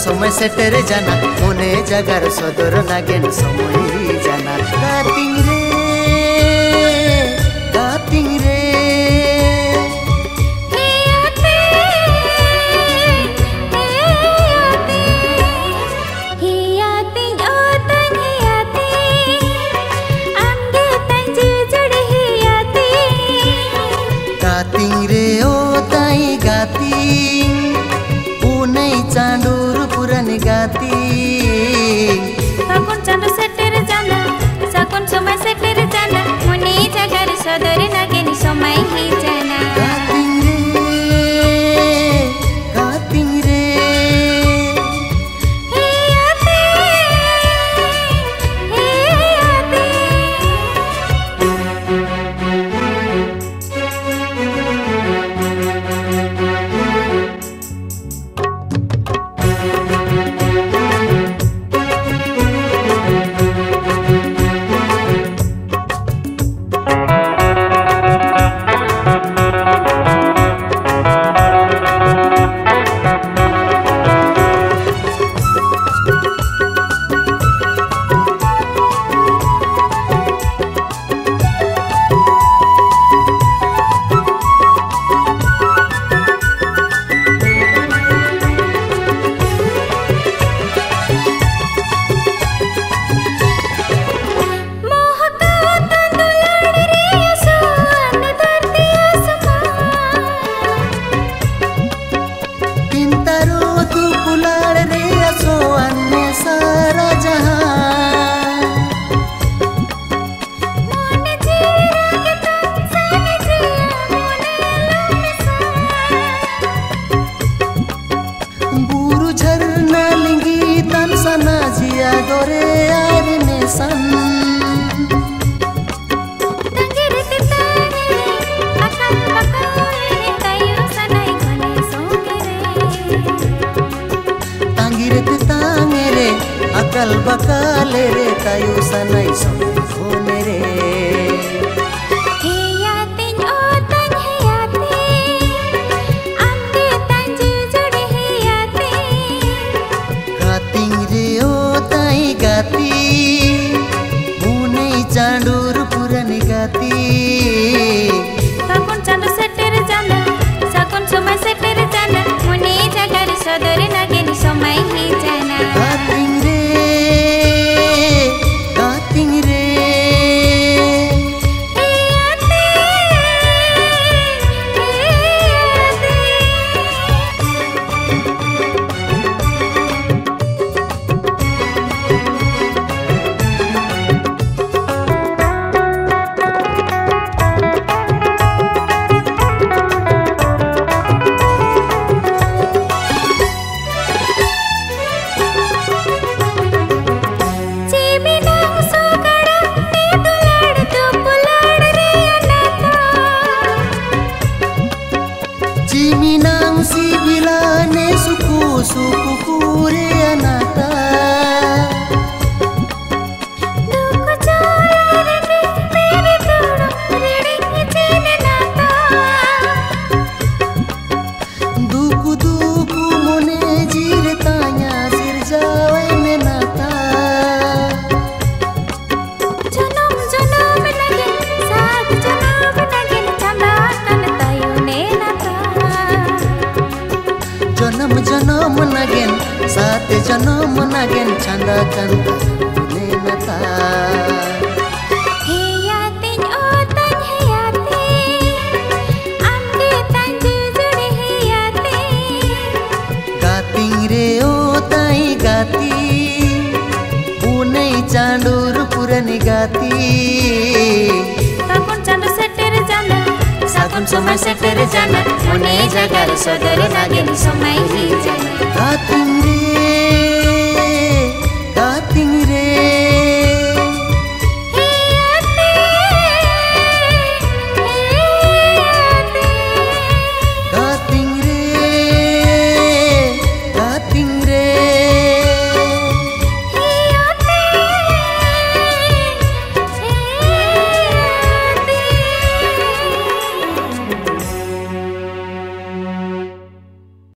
समय सेटर जाना मोने जगार सदर नागेन समय जाना गातिंग रे गातिंग रे ओ ताई गातिंग पुनई चांडू गाती फागुन चांद सेटर जाना सागुन समय सेटर जाना मुनि जगार सदर नागेनी समय ही जाना गातिंग रे हे आते जनम नगेन सात जनम नगेन छंदा कंता नेनता हे यातिन ओतन हे याते आमके तंजु जुड़े हे याते गातिं रे ओताई गाती पुने चांडूर पुरनी गाती ताकुन चांडू सेटर जाना साकुन समय सेटर जाना उन्हें जगार सदर नागिन समय ही जाना गातिं रे